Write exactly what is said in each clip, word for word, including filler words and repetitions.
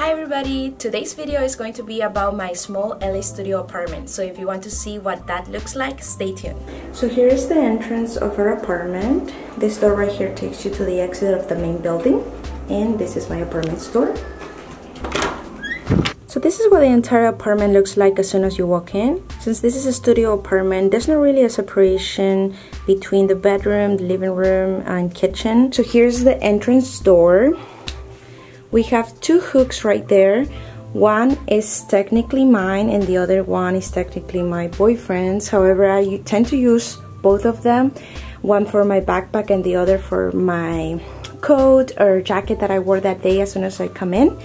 Hi everybody! Today's video is going to be about my small L A studio apartment, so if you want to see what that looks like, stay tuned. So here is the entrance of our apartment. This door right here takes you to the exit of the main building, and this is my apartment's door. So this is what the entire apartment looks like as soon as you walk in. Since this is a studio apartment, there's not really a separation between the bedroom, the living room, and kitchen. So here's the entrance door. We have two hooks right there. One is technically mine and the other one is technically my boyfriend's. However, I tend to use both of them. One for my backpack and the other for my coat or jacket that I wore that day as soon as I come in.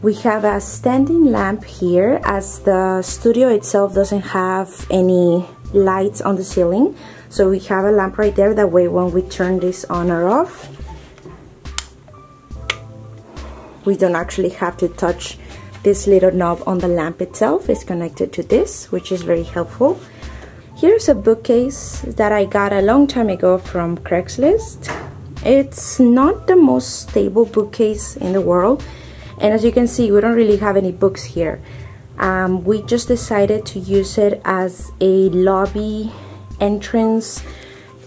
We have a standing lamp here as the studio itself doesn't have any lights on the ceiling. So we have a lamp right there, that way when we turn this on or off, we don't actually have to touch this little knob on the lamp itself. It's connected to this, which is very helpful. Here's a bookcase that I got a long time ago from Craigslist. It's not the most stable bookcase in the world. And as you can see, we don't really have any books here. Um, we just decided to use it as a lobby entrance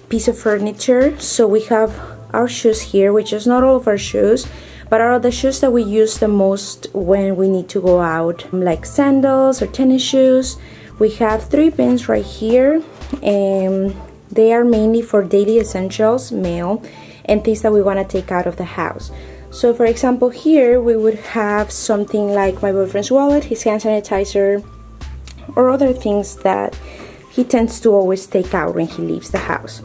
piece of furniture. So we have our shoes here, which is not all of our shoes, but are the shoes that we use the most when we need to go out, like sandals or tennis shoes. We have three bins right here, and they are mainly for daily essentials, mail, and things that we want to take out of the house. So for example, here we would have something like my boyfriend's wallet, his hand sanitizer, or other things that he tends to always take out when he leaves the house.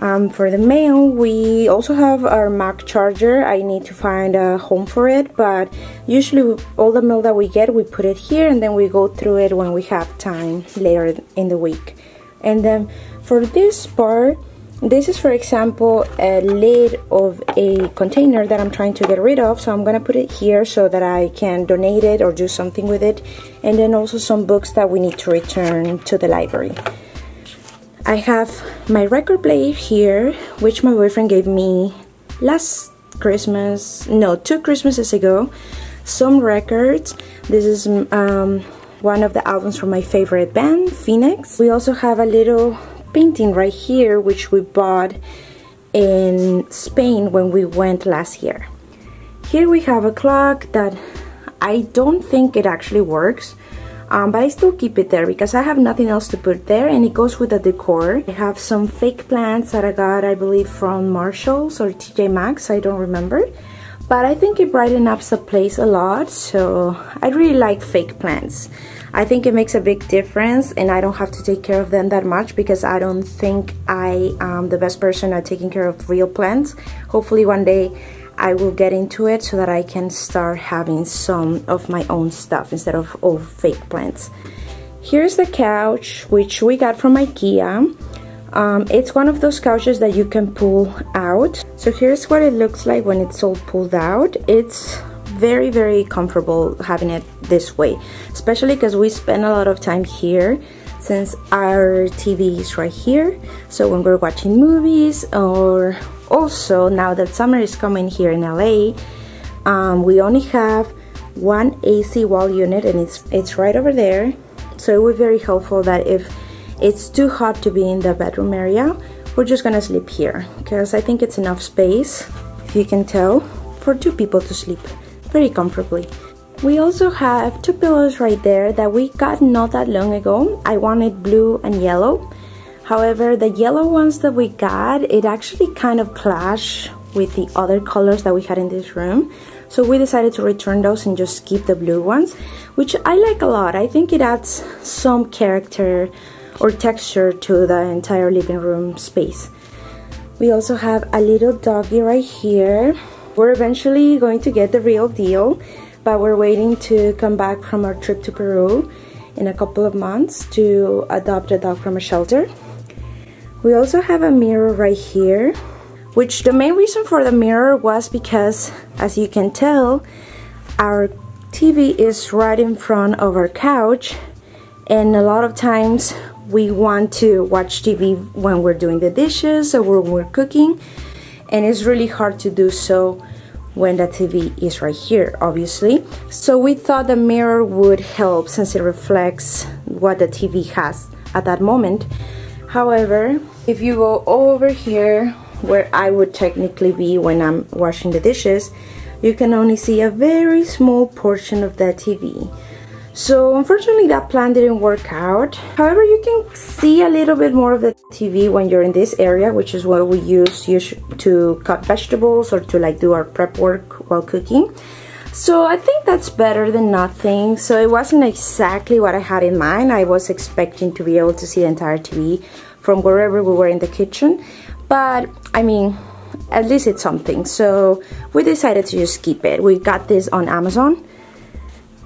Um, for the mail, we also have our Mac charger. I need to find a home for it, but usually all the mail that we get, we put it here and then we go through it when we have time later in the week. And then for this part, this is for example a lid of a container that I'm trying to get rid of, so I'm gonna put it here so that I can donate it or do something with it. And then also some books that we need to return to the library. I have my record player here, which my boyfriend gave me last Christmas, no, two Christmases ago, some records. This is um, one of the albums from my favorite band, Phoenix. We also have a little painting right here, which we bought in Spain when we went last year. Here we have a clock that I don't think it actually works. Um, but I still keep it there because I have nothing else to put there, and it goes with the decor. I have some fake plants that I got, I believe, from Marshalls or T J Maxx, I don't remember. But I think it brightens up the place a lot, so I really like fake plants. I think it makes a big difference, and I don't have to take care of them that much because I don't think I am the best person at taking care of real plants. Hopefully one day I will get into it so that I can start having some of my own stuff instead of all fake plants. Here's the couch, which we got from IKEA. Um, it's one of those couches that you can pull out. So here's what it looks like when it's all pulled out. It's very, very comfortable having it this way, especially because we spend a lot of time here since our T V is right here. So when we're watching movies, or also now that summer is coming here in L A, um, we only have one A C wall unit, and it's it's right over there. So it would be very helpful that if it's too hot to be in the bedroom area, we're just gonna sleep here, because I think it's enough space, if you can tell, for two people to sleep very comfortably. We also have two pillows right there that we got not that long ago. I wanted blue and yellow. However, the yellow ones that we got, it actually kind of clashed with the other colors that we had in this room. So we decided to return those and just keep the blue ones, which I like a lot. I think it adds some character or texture to the entire living room space. We also have a little doggy right here. We're eventually going to get the real deal, but we're waiting to come back from our trip to Peru in a couple of months to adopt a dog from a shelter. We also have a mirror right here, which the main reason for the mirror was because, as you can tell, our T V is right in front of our couch, and a lot of times we want to watch T V when we're doing the dishes or when we're cooking, and it's really hard to do so when the T V is right here, obviously. So we thought the mirror would help since it reflects what the T V has at that moment. However, if you go over here, where I would technically be when I'm washing the dishes, you can only see a very small portion of the T V. So unfortunately that plan didn't work out. However, you can see a little bit more of the T V when you're in this area, which is what we use to cut vegetables or to like do our prep work while cooking. So I think that's better than nothing. So it wasn't exactly what I had in mind. I was expecting to be able to see the entire T V from wherever we were in the kitchen, but I mean, at least it's something. So we decided to just keep it. We got this on Amazon.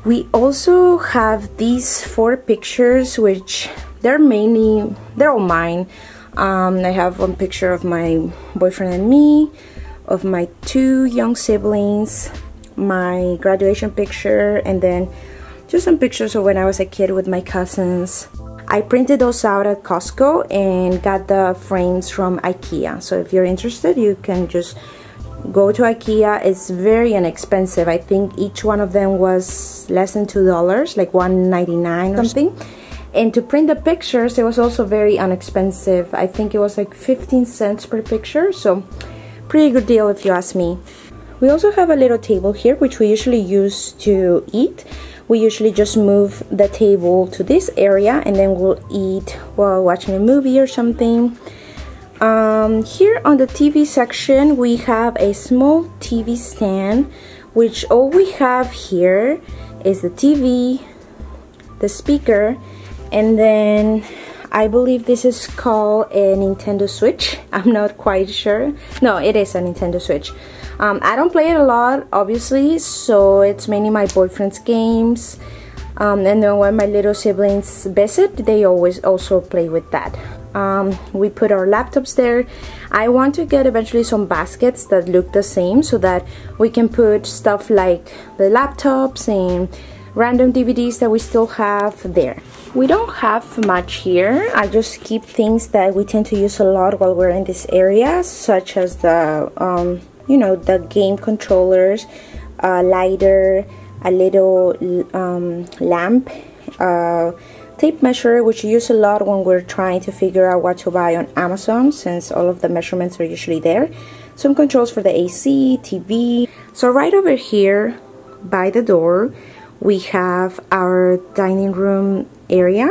We also have these four pictures, which they're mainly, they're all mine. Um, I have one picture of my boyfriend and me, of my two young siblings, my graduation picture, and then just some pictures of when I was a kid with my cousins. I printed those out at Costco and got the frames from IKEA. So if you're interested, you can just go to IKEA. It's very inexpensive. I think each one of them was less than two dollars, like one ninety-nine or something. And to print the pictures, it was also very inexpensive. I think it was like fifteen cents per picture, so pretty good deal if you ask me. We also have a little table here, which we usually use to eat. We usually just move the table to this area and then we'll eat while watching a movie or something. Um, here on the T V section, we have a small T V stand, which all we have here is the T V, the speaker, and then I believe this is called a Nintendo Switch. I'm not quite sure. No, it is a Nintendo Switch. Um, I don't play it a lot, obviously, so it's mainly my boyfriend's games. Um, and then when my little siblings visit, they always also play with that. Um, we put our laptops there. I want to get eventually some baskets that look the same so that we can put stuff like the laptops and random D V Ds that we still have there. We don't have much here. I just keep things that we tend to use a lot while we're in this area, such as the, um, you know, the game controllers, a lighter, a little um, lamp, uh, tape measure, which you use a lot when we're trying to figure out what to buy on Amazon, since all of the measurements are usually there. Some controls for the A C, T V. So right over here by the door, we have our dining room area.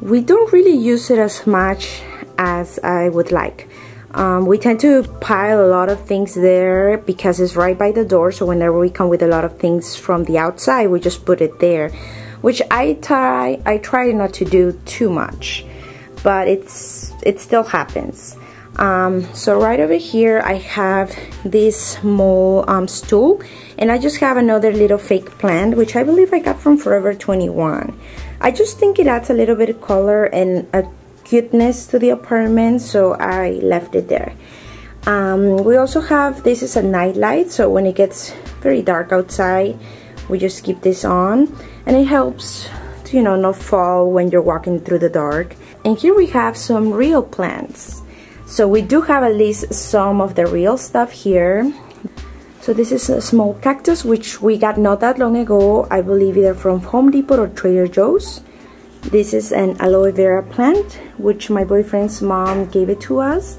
We don't really use it as much as I would like. Um, we tend to pile a lot of things there because it's right by the door, so whenever we come with a lot of things from the outside, we just put it there, which I try I try not to do too much, but it's it still happens. Um, so right over here I have this small um, stool, and I just have another little fake plant, which I believe I got from Forever twenty-one. I just think it adds a little bit of color and a cuteness to the apartment, so I left it there. Um, we also have, this is a night light, so when it gets very dark outside, we just keep this on, and it helps to, you know, not fall when you're walking through the dark. And here we have some real plants. So we do have at least some of the real stuff here. So this is a small cactus, which we got not that long ago, I believe either from Home Depot or Trader Joe's. This is an aloe vera plant, which my boyfriend's mom gave it to us.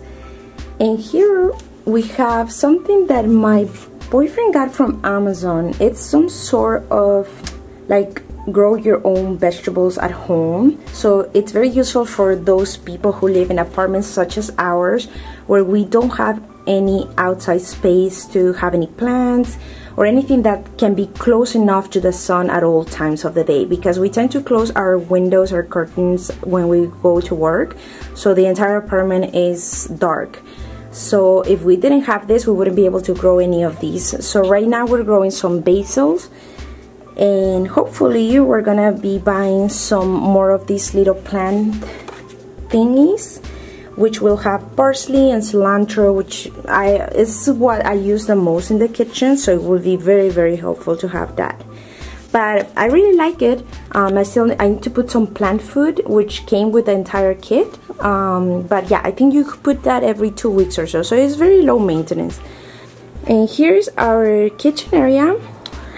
And here we have something that my boyfriend got from Amazon. It's some sort of like grow your own vegetables at home, so it's very useful for those people who live in apartments such as ours, where we don't have any outside space to have any plants or anything that can be close enough to the sun at all times of the day, because we tend to close our windows or curtains when we go to work, so the entire apartment is dark. So if we didn't have this, we wouldn't be able to grow any of these. So right now we're growing some basils, and hopefully we're gonna be buying some more of these little plant thingies, which will have parsley and cilantro, which I is what I use the most in the kitchen, so it will be very very helpful to have that. But I really like it. um, I still I need to put some plant food, which came with the entire kit, um, but yeah, I think you could put that every two weeks or so, so it's very low maintenance. And here's our kitchen area.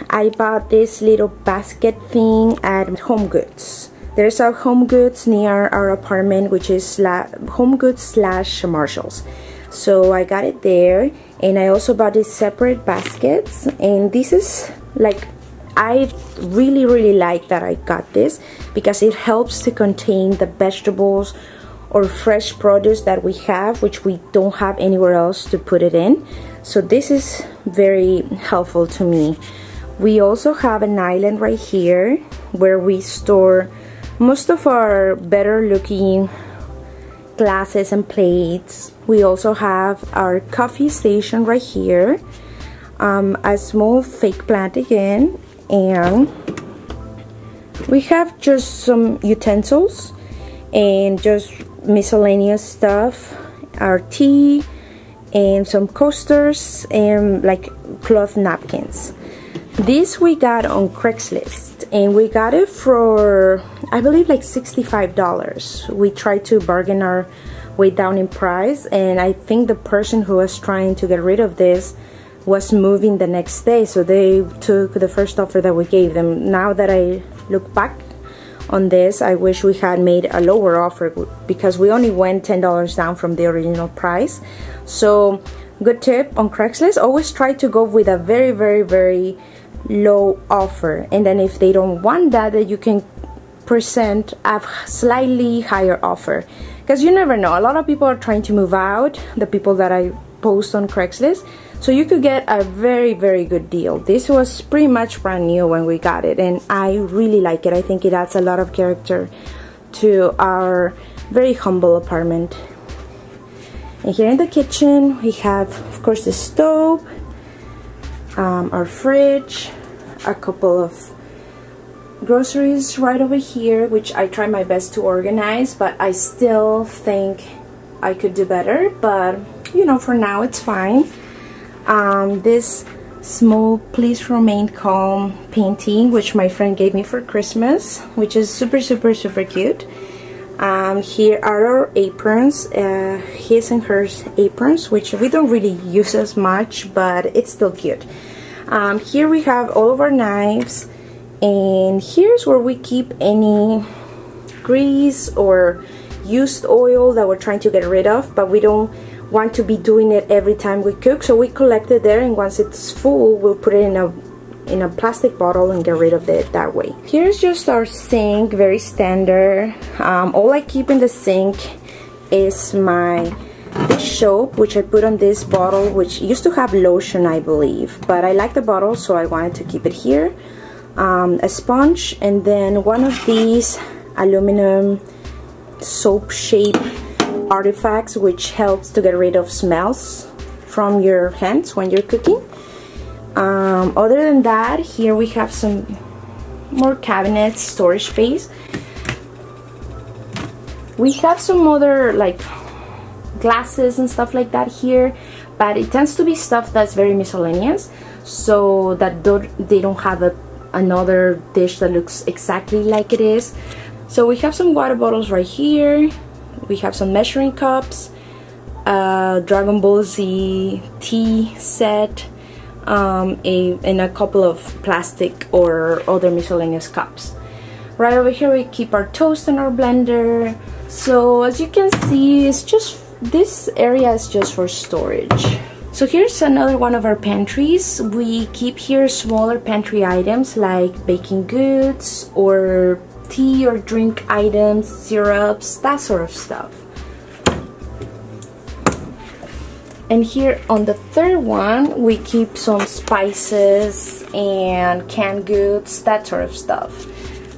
I bought this little basket thing at HomeGoods. There's a HomeGoods near our apartment, which is HomeGoods slash Marshalls. So I got it there, and I also bought these separate baskets. And this is like, I really really like that I got this, because it helps to contain the vegetables or fresh produce that we have, which we don't have anywhere else to put it in. So this is very helpful to me. We also have an island right here where we store most of our better looking glasses and plates. We also have our coffee station right here, um, a small fake plant again, and we have just some utensils and just miscellaneous stuff, our tea and some coasters and like cloth napkins. This we got on Craigslist, and we got it for I believe like sixty-five dollars. We tried to bargain our way down in price, and I think the person who was trying to get rid of this was moving the next day, so they took the first offer that we gave them. Now that I look back on this, I wish we had made a lower offer, because we only went ten dollars down from the original price. So good tip on Craigslist, always try to go with a very very very low offer, and then if they don't want that, then you can present a slightly higher offer, because you never know, a lot of people are trying to move out, the people that I post on Craigslist, so you could get a very very good deal. This was pretty much brand new when we got it, and I really like it. I think it adds a lot of character to our very humble apartment. And here in the kitchen we have of course the stove, um, our fridge, a couple of groceries right over here, which I try my best to organize, but I still think I could do better, but you know, for now it's fine. Um, this small "Please Remain Calm" painting, which my friend gave me for Christmas, which is super super super cute. Um, here are our aprons, uh, his and hers aprons, which we don't really use as much, but it's still cute. Um, here we have all of our knives, and here's where we keep any grease or used oil that we're trying to get rid of, but we don't want to be doing it every time we cook, so we collect it there, and once it's full we'll put it in a in a plastic bottle and get rid of it that way. Here's just our sink, very standard. Um, all I keep in the sink is my dish soap, which I put on this bottle, which used to have lotion I believe, but I like the bottle so I wanted to keep it here. Um, a sponge, and then one of these aluminum soap shape artifacts, which helps to get rid of smells from your hands when you're cooking. Um, other than that, here we have some more cabinets, storage space. We have some other like glasses and stuff like that here, but it tends to be stuff that's very miscellaneous, so that don't, they don't have a, another dish that looks exactly like it is. So we have some water bottles right here. We have some measuring cups, a Dragon Ball Z tea set, um, a, and a couple of plastic or other miscellaneous cups. Right over here we keep our toast and our blender. So as you can see, it's just, this area is just for storage. So here's another one of our pantries. We keep here smaller pantry items like baking goods or tea or drink items, syrups, that sort of stuff. And here on the third one we keep some spices and canned goods, that sort of stuff.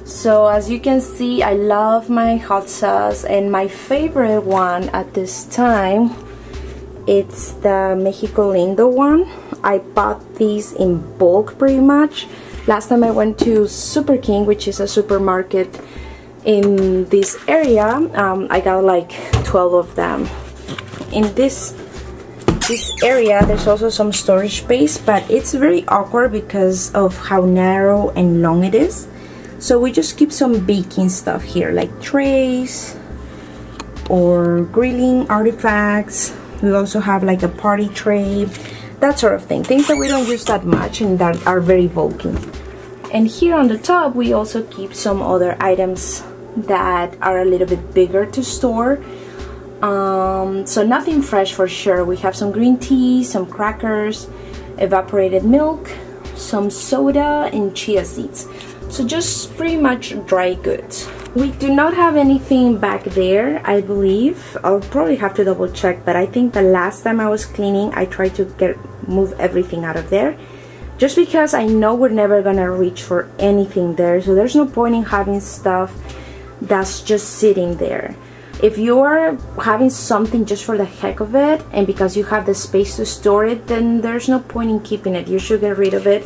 So as you can see, I love my hot sauce, and my favorite one at this time, it's the Mexico Lindo one. I bought these in bulk pretty much. Last time I went to Super King, which is a supermarket in this area, um, I got like twelve of them. In this this area there's also some storage space, but it's very awkward because of how narrow and long it is. So we just keep some baking stuff here, like trays or grilling artifacts. We also have like a party tray. that sort of thing. Things that we don't use that much and that are very bulky. And here on the top, we also keep some other items that are a little bit bigger to store. Um, so nothing fresh for sure. We have some green tea, some crackers, evaporated milk, some soda, and chia seeds. So just pretty much dry goods. We do not have anything back there, I believe. I'll probably have to double check, but I think the last time I was cleaning, I tried to get move everything out of there. Just because I know we're never gonna reach for anything there, so there's no point in having stuff that's just sitting there. If you are having something just for the heck of it and because you have the space to store it, then there's no point in keeping it. You should get rid of it.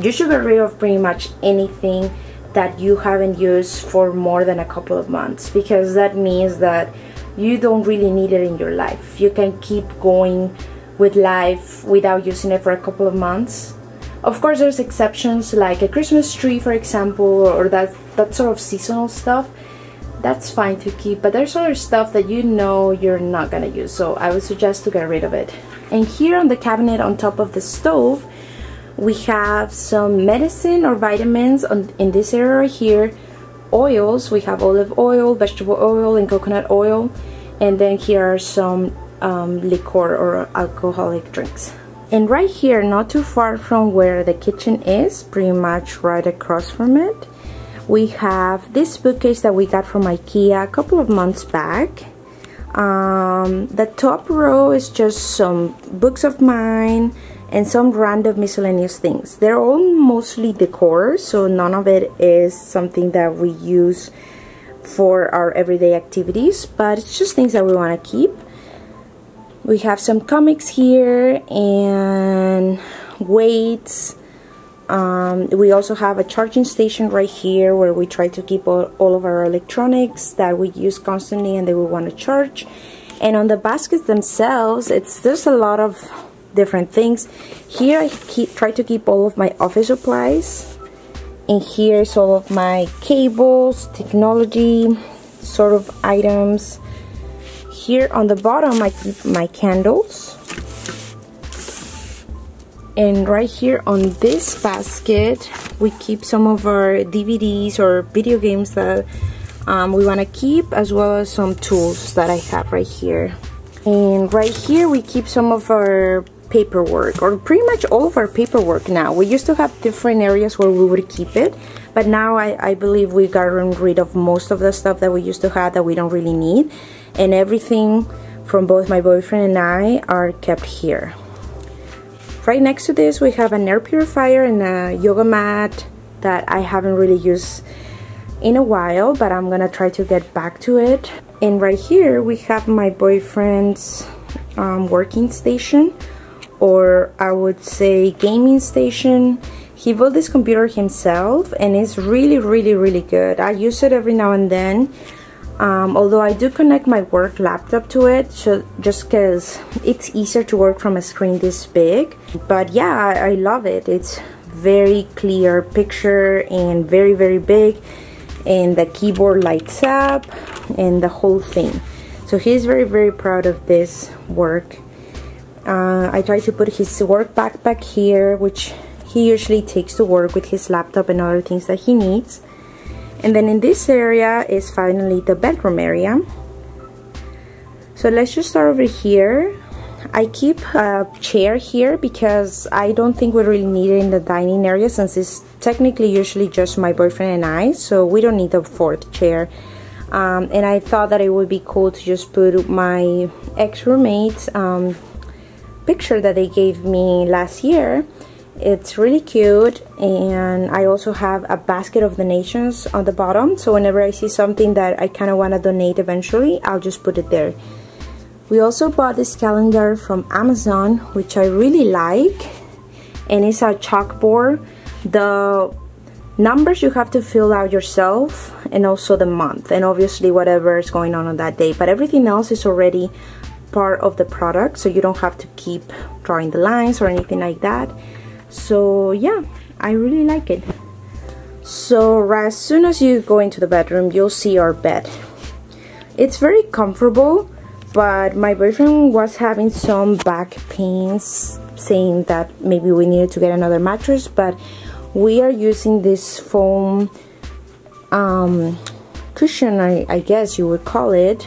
You should get rid of pretty much anything that you haven't used for more than a couple of months, because that means that you don't really need it in your life. You can keep going with life without using it for a couple of months. Of course, there's exceptions like a Christmas tree, for example, or that, that sort of seasonal stuff. That's fine to keep, but there's other stuff that you know you're not gonna use, so I would suggest to get rid of it. And here on the cabinet on top of the stove, we have some medicine or vitamins on, in this area right here, oils. We have olive oil, vegetable oil, and coconut oil, and then here are some um, liquor or alcoholic drinks. And right here, not too far from where the kitchen is, pretty much right across from it, we have this bookcase that we got from IKEA a couple of months back. Um, the top row is just some books of mine and some random miscellaneous things. They're all mostly decor, so none of it is something that we use for our everyday activities, but it's just things that we want to keep. We have some comics here and weights. Um, we also have a charging station right here where we try to keep all, all of our electronics that we use constantly and that we want to charge. And on the baskets themselves, it's there's a lot of different things. Here I keep, try to keep all of my office supplies, and here's all of my cables, technology sort of items. Here on the bottom I keep my candles. And right here on this basket, we keep some of our D V Ds or video games that um, we want to keep, as well as some tools that I have right here. And right here we keep some of our paperwork, or pretty much all of our paperwork now. We used to have different areas where we would keep it, but now I, I believe we've gotten rid of most of the stuff that we used to have that we don't really need. And everything from both my boyfriend and I are kept here. Right next to this, we have an air purifier and a yoga mat that I haven't really used in a while, but I'm gonna try to get back to it. And right here, we have my boyfriend's um, working station, or I would say gaming station. He built this computer himself, and it's really, really, really good. I use it every now and then, um, although I do connect my work laptop to it, so just because it's easier to work from a screen this big. But yeah, I, I love it. It's very clear picture and very, very big, and the keyboard lights up and the whole thing. So he's very, very proud of this work. Uh, I try to put his work backpack here, which he usually takes to work with his laptop and other things that he needs. And then in this area is finally the bedroom area. So let's just start over here. I keep a chair here because I don't think we really need it in the dining area, since it's technically usually just my boyfriend and I, so we don't need a fourth chair. Um, and I thought that it would be cool to just put my ex-roommate's um, picture that they gave me last year. It's really cute, and I also have a basket of donations on the bottom, so whenever I see something that I kind of want to donate eventually, I'll just put it there. We also bought this calendar from Amazon, which I really like, and it's a chalkboard. The numbers you have to fill out yourself, and also the month, and obviously whatever is going on on that day, but everything else is already part of the product, so you don't have to keep drawing the lines or anything like that. So yeah, I really like it. So as soon as you go into the bedroom, you'll see our bed. It's very comfortable, but my boyfriend was having some back pains saying that maybe we needed to get another mattress, but we are using this foam um, cushion, I, I guess you would call it,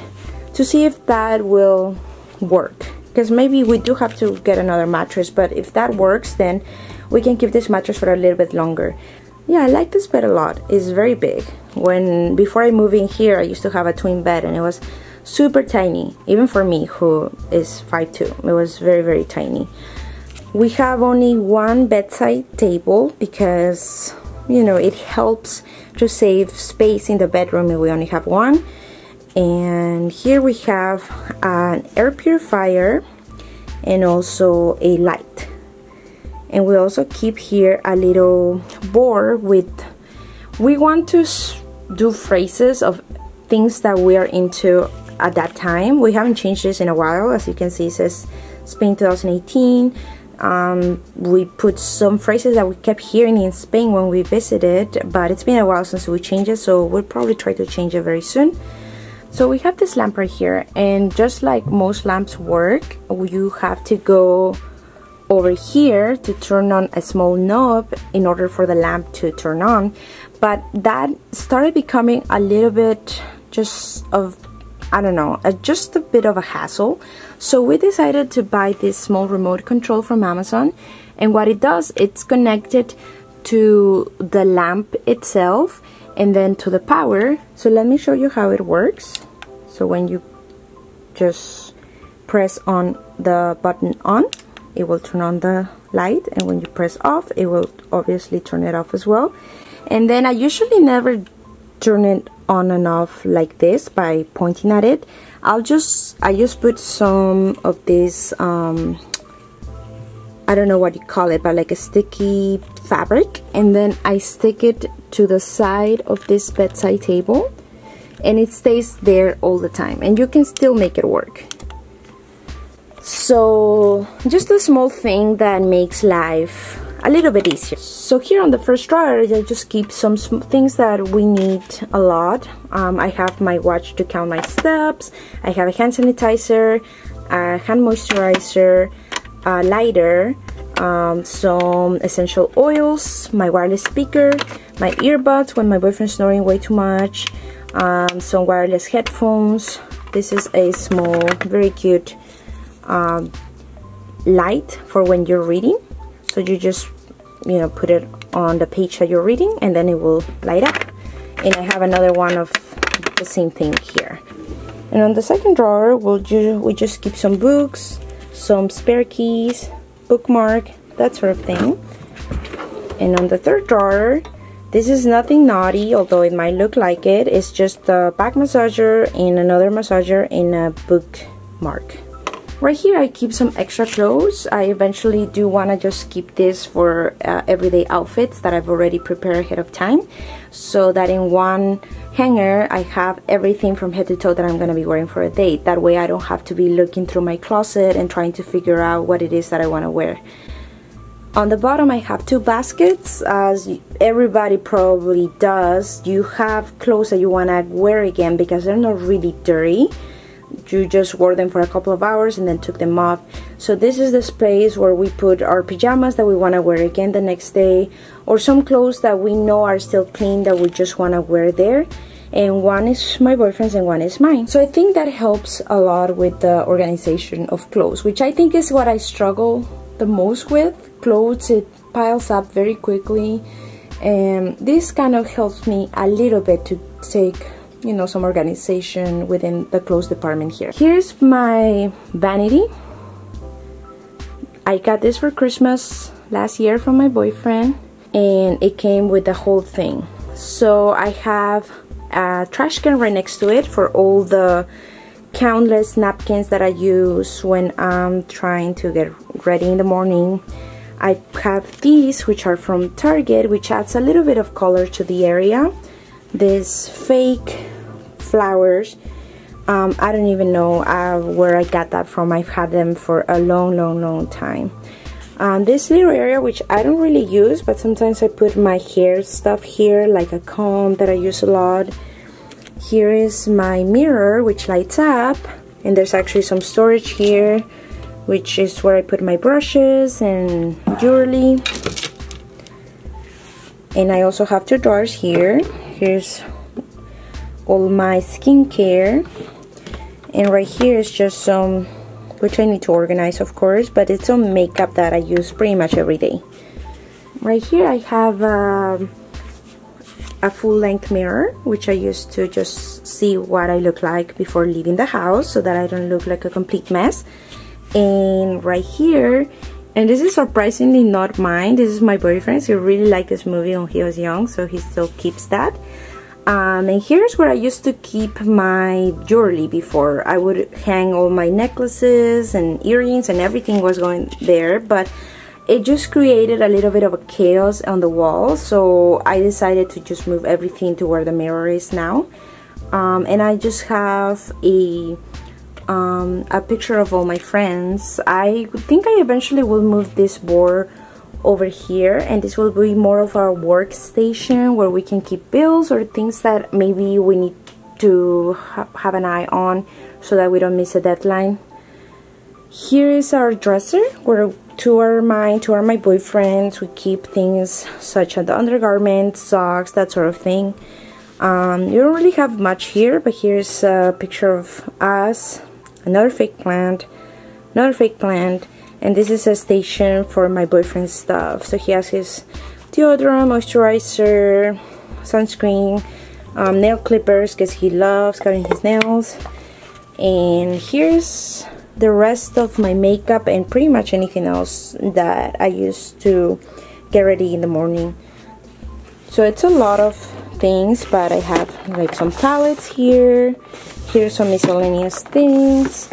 to see if that will work. Because maybe we do have to get another mattress, but if that works, then we can keep this mattress for a little bit longer. Yeah, I like this bed a lot. It's very big. When before I moved in here, I used to have a twin bed, and it was super tiny, even for me, who is five foot two. It was very, very tiny. We have only one bedside table because, you know, it helps to save space in the bedroom if we only have one. And here we have an air purifier and also a light. And we also keep here a little board with, we want to do phrases of things that we are into at that time. We haven't changed this in a while. As you can see, it says Spain twenty eighteen. Um, we put some phrases that we kept hearing in Spain when we visited, but it's been a while since we changed it, so we'll probably try to change it very soon. So we have this lamp right here, and just like most lamps work, you have to go over here to turn on a small knob in order for the lamp to turn on. But that started becoming a little bit just of, I don't know, uh, just a bit of a hassle. So we decided to buy this small remote control from Amazon, and what it does, it's connected to the lamp itself and then to the power. So let me show you how it works. So when you just press on the button on, it will turn on the light, and when you press off, it will obviously turn it off as well. And then I usually never turn it on and off like this by pointing at it. I'll just I just put some of this um, I don't know what you call it, but like a sticky fabric, and then I stick it to the side of this bedside table, and it stays there all the time, and you can still make it work. So just a small thing that makes life a little bit easier. So here on the first drawer, I just keep some things that we need a lot. Um, I have my watch to count my steps. I have a hand sanitizer, a hand moisturizer, a lighter, um, some essential oils, my wireless speaker, my earbuds when my boyfriend's snoring way too much, um, some wireless headphones. This is a small, very cute um, light for when you're reading. So you just, you know, put it on the page that you're reading, and then it will light up. And I have another one of the same thing here. And on the second drawer, we'll ju we just keep some books, some spare keys, bookmark, that sort of thing. And on the third drawer, this is nothing naughty, although it might look like it. It's just a back massager and another massager and a bookmark. Right here I keep some extra clothes. I eventually do want to just keep this for uh, everyday outfits that I've already prepared ahead of time, so that in one hanger I have everything from head to toe that I'm going to be wearing for a date. That way I don't have to be looking through my closet and trying to figure out what it is that I want to wear. On the bottom I have two baskets. As everybody probably does, you have clothes that you want to wear again because they're not really dirty. You just wore them for a couple of hours and then took them off. So this is the space where we put our pajamas that we want to wear again the next day, or some clothes that we know are still clean that we just want to wear there. And one is my boyfriend's and one is mine. So I think that helps a lot with the organization of clothes, which I think is what I struggle the most with. Clothes, it piles up very quickly, and this kind of helps me a little bit to take, you know, some organization within the clothes department here. Here's my vanity. I got this for Christmas last year from my boyfriend, and it came with the whole thing. So I have a trash can right next to it for all the countless napkins that I use when I'm trying to get ready in the morning. I have these, which are from Target, which adds a little bit of color to the area. This fake flowers, um, I don't even know uh, where I got that from. I've had them for a long long long time. Um, this little area, which I don't really use, but sometimes I put my hair stuff here, like a comb that I use a lot. Here is my mirror, which lights up, and there's actually some storage here. which is where I put my brushes and jewelry. And I also have two drawers here. Here's all my skincare. And right here is just some, which I need to organize, of course, but it's some makeup that I use pretty much every day. Right here I have a, a full-length mirror, which I use to just see what I look like before leaving the house so that I don't look like a complete mess. And right here, and this is surprisingly not mine, this is my boyfriend's. He really liked this movie when he was young, so he still keeps that. Um, and here's where I used to keep my jewelry before. I would hang all my necklaces and earrings, and everything was going there, but it just created a little bit of a chaos on the wall, so I decided to just move everything to where the mirror is now. Um, and I just have a um, a picture of all my friends. I think I eventually will move this board over here, and this will be more of our workstation where we can keep bills or things that maybe we need to ha have an eye on so that we don't miss a deadline. Here is our dresser where two are mine, two are my boyfriend's. We keep things such as the undergarments, socks, that sort of thing. Um, you don't really have much here, but here's a picture of us, another fake plant, another fake plant. And this is a station for my boyfriend's stuff. So he has his deodorant, moisturizer, sunscreen, um, nail clippers, because he loves cutting his nails. And here's the rest of my makeup and pretty much anything else that I use to get ready in the morning. So it's a lot of things, but I have like some palettes here. Here's some miscellaneous things.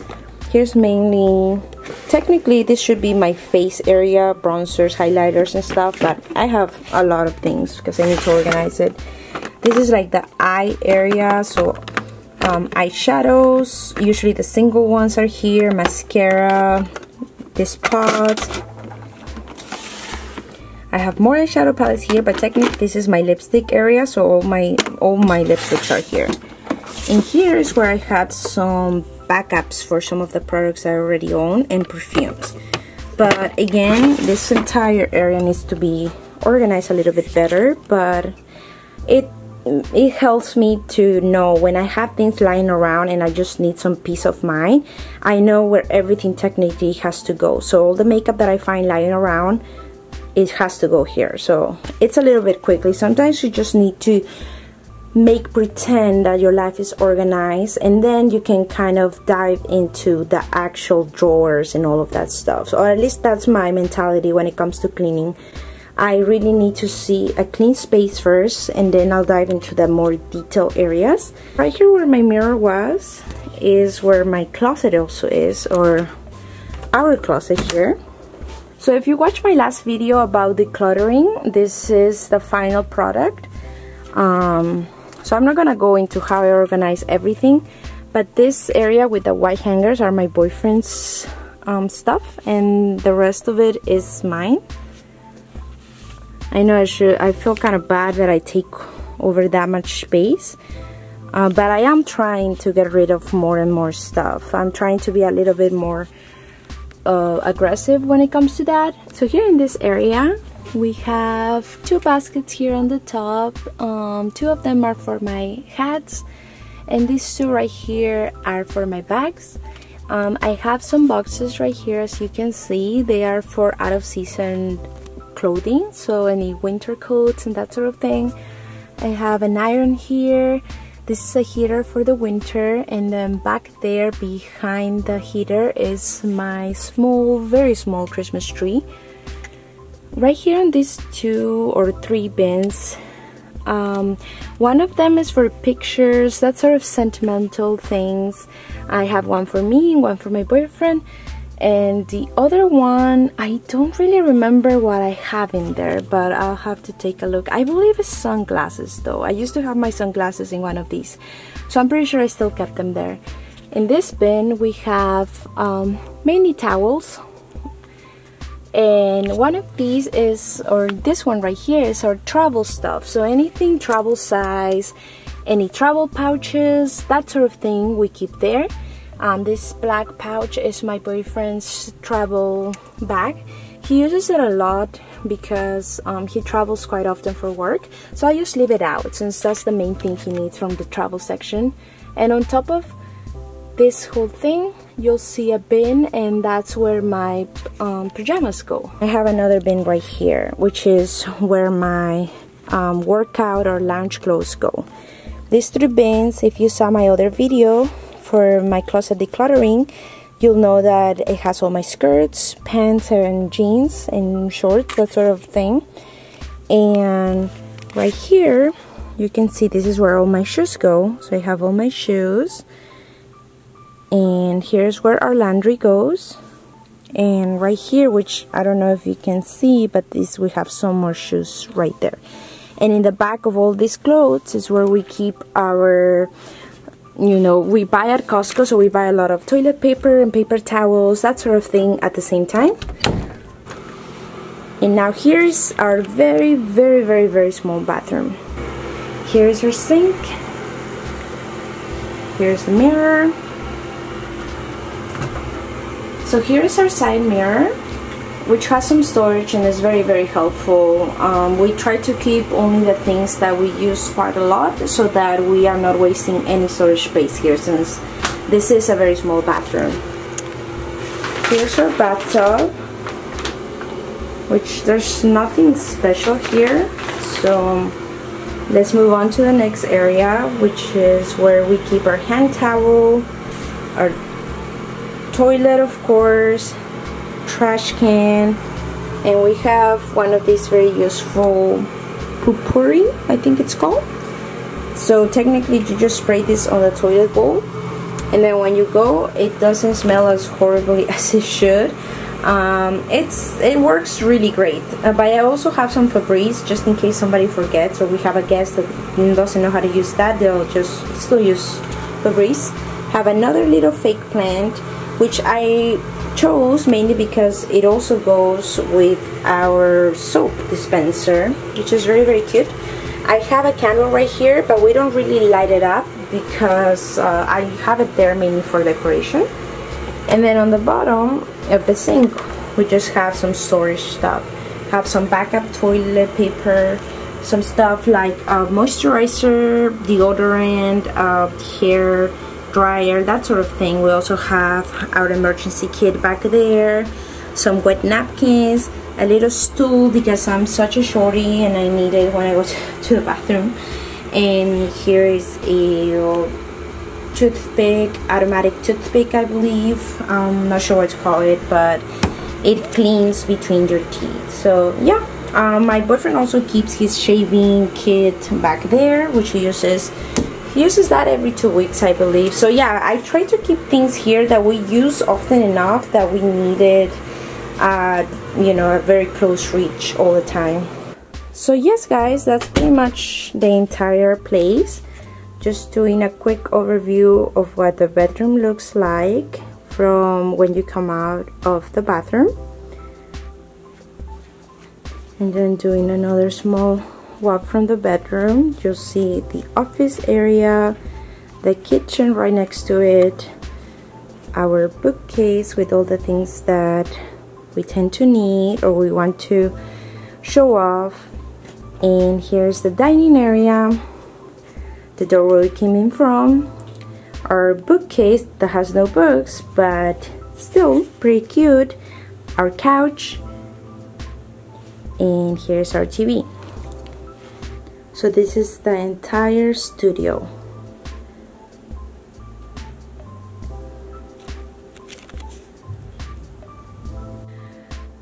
Here's mainly, technically this should be my face area, bronzers, highlighters and stuff, but I have a lot of things because I need to organize it. This is like the eye area, so um, eyeshadows, usually the single ones are here, mascara, this pot. I have more eyeshadow palettes here, but technically this is my lipstick area, so all my, all my lipsticks are here. And here is where I had some backups for some of the products I already own and perfumes, but again this entire area needs to be organized a little bit better, but it it helps me to know when I have things lying around and I just need some peace of mind. I know where everything technically has to go, so all the makeup that I find lying around, it has to go here. So it's a little bit quickly. Sometimes you just need to make pretend that your life is organized, and then you can kind of dive into the actual drawers and all of that stuff. So, or at least that's my mentality when it comes to cleaning. I really need to see a clean space first, and then I'll dive into the more detailed areas. Right here where my mirror was is where my closet also is, or our closet here. So if you watched my last video about decluttering, this is the final product. Um, So I'm not gonna go into how I organize everything, but this area with the white hangers are my boyfriend's um, stuff, and the rest of it is mine. I know I should, I feel kind of bad that I take over that much space, uh, but I am trying to get rid of more and more stuff. I'm trying to be a little bit more uh, aggressive when it comes to that. So here in this area, we have two baskets here on the top. Um, two of them are for my hats, and these two right here are for my bags. Um, I have some boxes right here, as you can see. They are for out-of-season clothing, so any winter coats and that sort of thing. I have an iron here. This is a heater for the winter, and then back there behind the heater is my small, very small Christmas tree. Right here on these two or three bins, um, one of them is for pictures, that sort of sentimental things. I have one for me, one for my boyfriend, and the other one, I don't really remember what I have in there, but I'll have to take a look. I believe it's sunglasses though. I used to have my sunglasses in one of these, so I'm pretty sure I still kept them there. In this bin we have um, mainly towels. And one of these is, or this one right here is our travel stuff. So anything travel size, any travel pouches, that sort of thing we keep there. Um, this black pouch is my boyfriend's travel bag. He uses it a lot because um, he travels quite often for work, so I just leave it out since that's the main thing he needs from the travel section. And on top of this whole thing, you'll see a bin, and that's where my um, pajamas go. I have another bin right here, which is where my um, workout or lounge clothes go. These three bins, if you saw my other video for my closet decluttering, you'll know that it has all my skirts, pants, and jeans, and shorts, that sort of thing. And right here, you can see this is where all my shoes go. So I have all my shoes. And here's where our laundry goes. And right here, which I don't know if you can see, but this, we have some more shoes right there. And in the back of all these clothes is where we keep our... You know, we buy at Costco, so we buy a lot of toilet paper and paper towels, that sort of thing at the same time. And now here's our very, very, very, very small bathroom. Here's our sink. Here's the mirror. So here's our side mirror, which has some storage and is very, very helpful. Um, we try to keep only the things that we use quite a lot so that we are not wasting any storage space here, since this is a very small bathroom. Here's our bathtub, which there's nothing special here. So let's move on to the next area, which is where we keep our hand towel, our toilet, of course, trash can, and we have one of these very useful Poo-Pourri, I think it's called. So technically you just spray this on the toilet bowl, and then when you go, it doesn't smell as horribly as it should. Um, it's it works really great. Uh, but I also have some Febreze just in case somebody forgets, or we have a guest that doesn't know how to use that, they'll just still use Febreze. Have another little fake plant, which I chose mainly because it also goes with our soap dispenser, which is very, very cute. I have a candle right here, but we don't really light it up because uh, I have it there mainly for decoration. And then on the bottom of the sink, we just have some storage stuff. Have some backup toilet paper, some stuff like uh, moisturizer, deodorant, uh, hair dryer, that sort of thing. We also have our emergency kit back there, some wet napkins, a little stool because I'm such a shorty and I need it when I go to the bathroom. And here is a toothpick, automatic toothpick, I believe. I'm not sure what to call it, but it cleans between your teeth. So yeah, um, my boyfriend also keeps his shaving kit back there, which he uses He uses that every two weeks, I believe. So yeah, I try to keep things here that we use often enough that we needed, uh, you know, a very close reach all the time. So yes, guys, that's pretty much the entire place. Just doing a quick overview of what the bedroom looks like from when you come out of the bathroom. And then doing another small walk from the bedroom, you'll see the office area, the kitchen right next to it, our bookcase with all the things that we tend to need or we want to show off. And here's the dining area, the door where we came in from, our bookcase that has no books but still pretty cute, our couch, and here's our T V. So this is the entire studio.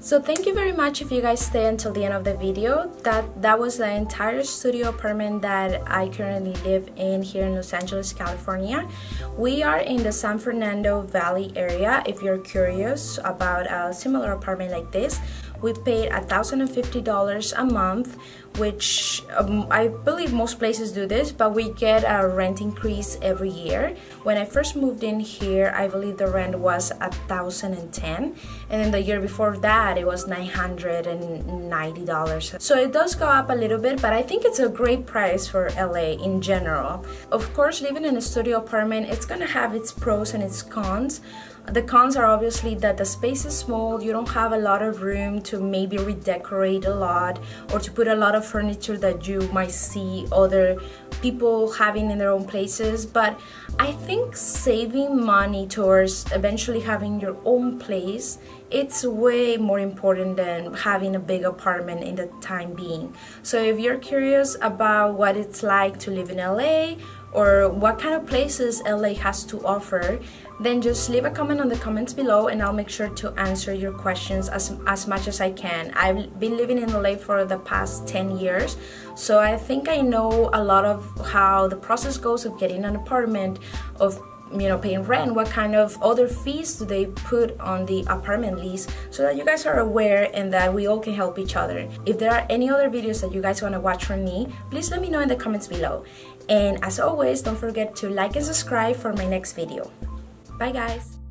So thank you very much if you guys stay until the end of the video. That, that was the entire studio apartment that I currently live in here in Los Angeles, California. We are in the San Fernando Valley area. If you're curious about a similar apartment like this, we paid one thousand fifty dollars a month. which um, I believe most places do this, but we get a rent increase every year. When I first moved in here, I believe the rent was one thousand ten dollars, and then the year before that it was nine hundred ninety dollars. So it does go up a little bit, but I think it's a great price for L A in general. Of course, living in a studio apartment, it's gonna have its pros and its cons. The cons are obviously that the space is small, you don't have a lot of room to maybe redecorate a lot or to put a lot of furniture that you might see other people having in their own places. But I think saving money towards eventually having your own place, it's way more important than having a big apartment in the time being. So if you're curious about what it's like to live in L A, or what kind of places L A has to offer, then just leave a comment on the comments below and I'll make sure to answer your questions as, as much as I can. I've been living in L A for the past ten years, so I think I know a lot of how the process goes of getting an apartment, of you know, paying rent, what kind of other fees do they put on the apartment lease, so that you guys are aware and that we all can help each other. If there are any other videos that you guys want to watch from me, please let me know in the comments below. And as always, don't forget to like and subscribe for my next video. Bye guys!